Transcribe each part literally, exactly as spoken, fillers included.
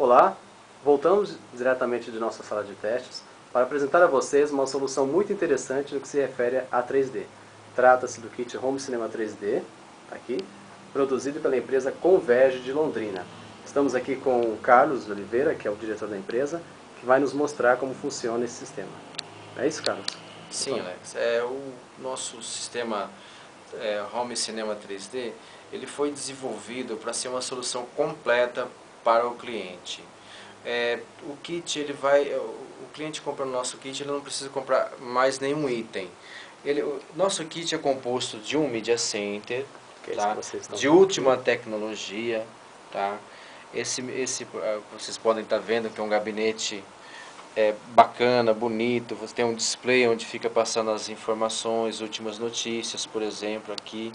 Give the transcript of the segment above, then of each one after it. Olá, voltamos diretamente de nossa sala de testes para apresentar a vocês uma solução muito interessante no que se refere a três D. Trata-se do kit Home Cinema três D, aqui, produzido pela empresa Converge de Londrina. Estamos aqui com o Carlos Oliveira, que é o diretor da empresa, que vai nos mostrar como funciona esse sistema. É isso, Carlos? Sim, Alex. É, o nosso sistema é, Home Cinema três D, ele foi desenvolvido para ser uma solução completa para o cliente. É, o kit, ele vai, o cliente compra o nosso kit, ele não precisa comprar mais nenhum item. Ele, o nosso kit é composto de um media center, que tá? De última tecnologia, tá? Esse, esse, vocês podem estar vendo que é um gabinete é, bacana, bonito. Você tem um display onde fica passando as informações, últimas notícias, por exemplo, aqui.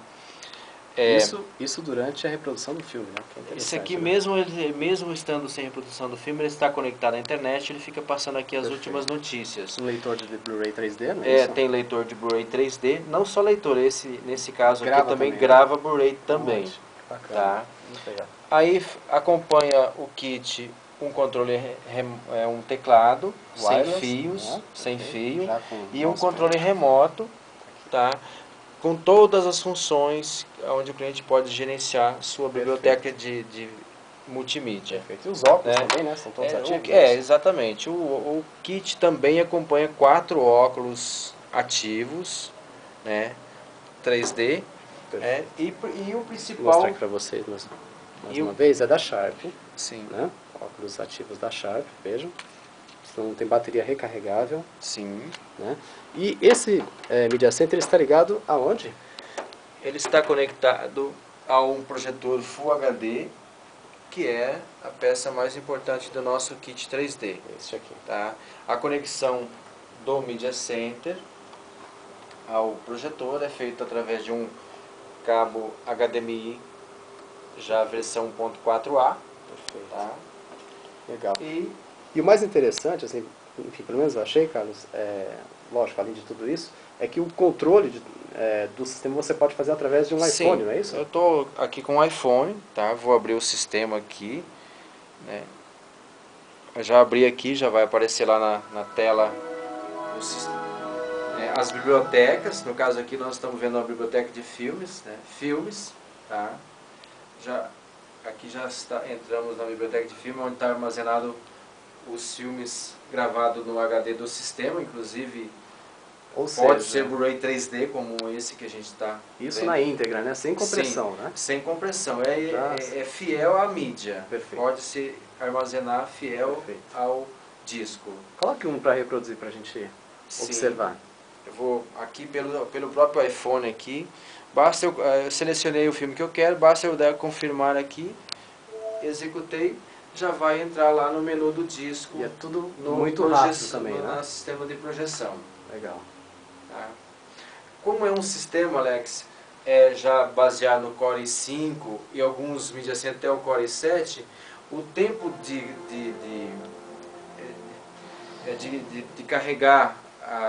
É, isso, isso durante a reprodução do filme, né? Isso aqui, né? mesmo, ele, mesmo estando sem reprodução do filme, ele está conectado à internet, ele fica passando aqui as Perfeito. últimas notícias. Um leitor de Blu-ray três D, não é, é isso? Tem leitor de Blu-ray três D, não só leitor, esse, nesse caso grava aqui também, também grava né? Blu-ray também. Muito bacana. Tá? Muito legal. Aí acompanha o kit um controle, é um teclado, wireless, sem fios, né? sem okay. fio, e um controle clientes. remoto, tá? Com todas as funções onde o cliente pode gerenciar sua biblioteca de, de multimídia. Perfeito. E os óculos né? também, né? São todos é, ativos? É, exatamente. O, o kit também acompanha quatro óculos ativos, né? três D. É, e, e o principal... Vou mostrar aqui para vocês mais, mais uma o... vez, é da Sharp. Sim. Né? Óculos ativos da Sharp, vejam. Então tem bateria recarregável. Sim. Né? E esse é, Media Center está ligado aonde? Ele está conectado a um projetor Full H D, que é a peça mais importante do nosso kit três D. Este aqui. Tá? A conexão do Media Center ao projetor é feita através de um cabo H D M I, já versão um ponto quatro A. Perfeito. Tá? Legal. E... E o mais interessante, assim, enfim, pelo menos eu achei, Carlos, é, lógico, além de tudo isso, é que o controle de, é, do sistema você pode fazer através de um Sim, iPhone, não é isso? Eu estou aqui com o iPhone, tá? Vou abrir o sistema aqui, né? Eu já abri aqui, já vai aparecer lá na, na tela o sistema, né? As bibliotecas, no caso aqui nós estamos vendo a biblioteca de filmes, né? Filmes, tá? Já, aqui já está, entramos na biblioteca de filmes, onde está armazenado os filmes gravados no H D do sistema, inclusive Ou pode seja, ser Blu-ray três D como esse que a gente está Isso vendo. Na íntegra, né? Sem compressão, Sim, né? Sem compressão, é, é, é fiel à mídia, Perfeito. pode se armazenar fiel Perfeito. ao disco. Coloque um para reproduzir para a gente Sim. observar. Eu vou aqui pelo, pelo próprio iPhone aqui, basta eu, eu selecionei o filme que eu quero, basta eu dar confirmar aqui, executei. Já vai entrar lá no menu do disco. E é tudo no muito rápido também, né? No sistema de projeção. Legal. Tá? Como é um sistema, Alex, é já baseado no Core i cinco e alguns mídias até o Core i sete, o tempo de, de, de, de, de, de, de carregar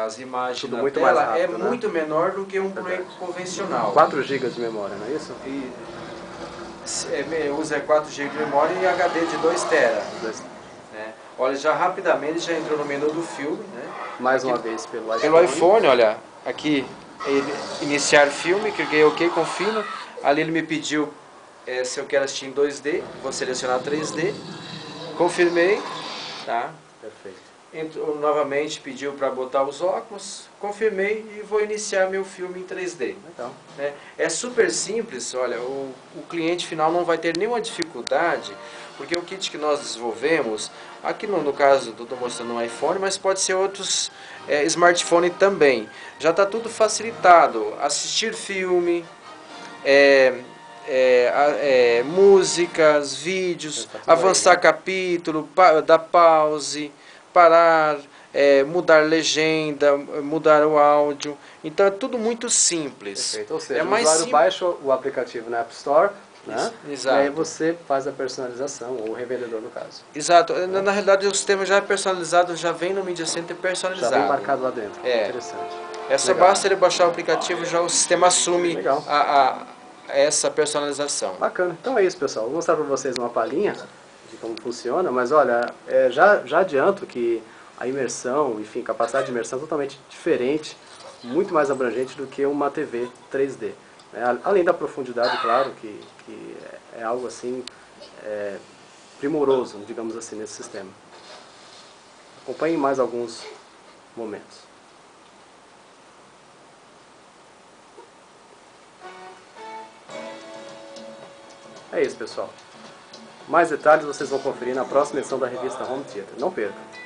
as imagens tudo na muito tela mais rápido, é né? muito menor do que um Blu-ray convencional. quatro gigas de memória, não é isso? E, usa quatro gigas de memória e H D de dois terabytes. Né? Olha, já rapidamente já entrou no menu do filme. Né? Mais aqui, uma vez pelo iPhone. Pelo iPhone, olha, aqui ele, iniciar filme, cliquei OK, confirma. Ali ele me pediu é, se eu quero assistir em dois D, vou selecionar três D. Confirmei. Tá? Perfeito. Entrou, novamente pediu para botar os óculos, confirmei e vou iniciar meu filme em três D. Então. Né? É super simples, olha, o, o cliente final não vai ter nenhuma dificuldade, porque o kit que nós desenvolvemos, aqui no, no caso estou mostrando um iPhone, mas pode ser outros é, smartphone também. Já está tudo facilitado, assistir filme, é, é, é, músicas, vídeos, avançar aí, né? capítulo, pa, dar pause... parar, é, mudar legenda, mudar o áudio. Então é tudo muito simples. Perfeito. Ou seja, é o mais usuário sim... baixa o aplicativo na App Store, né? Exato. E aí você faz a personalização, ou o revendedor no caso. Exato. É. Na, na realidade o sistema já é personalizado, já vem no Media Center personalizado. Já vem marcado lá dentro. É. Interessante. É só Legal. basta ele baixar o aplicativo, já o sistema assume a, a, essa personalização. Bacana. Então é isso, pessoal. Vou mostrar para vocês uma palhinha de como funciona, mas olha, é, já, já adianto que a imersão, enfim, capacidade de imersão é totalmente diferente, muito mais abrangente do que uma T V três D. É, além da profundidade, claro, que, que é algo assim é, primoroso, digamos assim, nesse sistema. Acompanhe mais alguns momentos. É isso, pessoal. Mais detalhes vocês vão conferir na próxima edição da revista Home Theater. Não percam!